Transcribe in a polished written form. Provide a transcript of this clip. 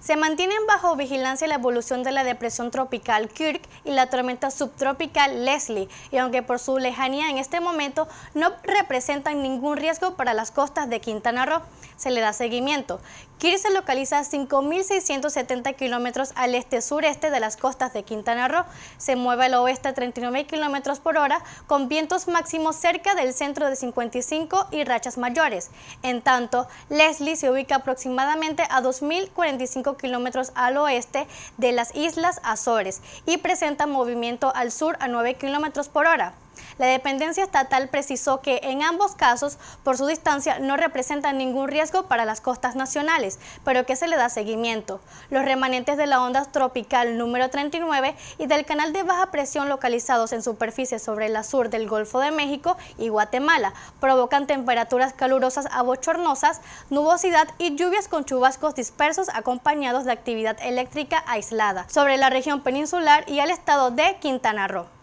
Se mantienen bajo vigilancia la evolución de la depresión tropical Kirk y la tormenta subtropical Leslie, y aunque por su lejanía en este momento no representan ningún riesgo para las costas de Quintana Roo, se le da seguimiento. Kirk se localiza a 5.670 kilómetros al este-sureste de las costas de Quintana Roo, se mueve al oeste a 39 kilómetros por hora, con vientos máximos cerca del centro de 55 y rachas mayores. En tanto, Leslie se ubica aproximadamente a 2.045 kilómetros al oeste de las islas Azores y presenta movimiento al sur a 9 kilómetros por hora. La dependencia estatal precisó que en ambos casos, por su distancia, no representan ningún riesgo para las costas nacionales, pero que se le da seguimiento. Los remanentes de la onda tropical número 39 y del canal de baja presión localizados en superficie sobre el sur del Golfo de México y Guatemala provocan temperaturas calurosas a bochornosas, nubosidad y lluvias con chubascos dispersos acompañados de actividad eléctrica aislada sobre la región peninsular y el estado de Quintana Roo.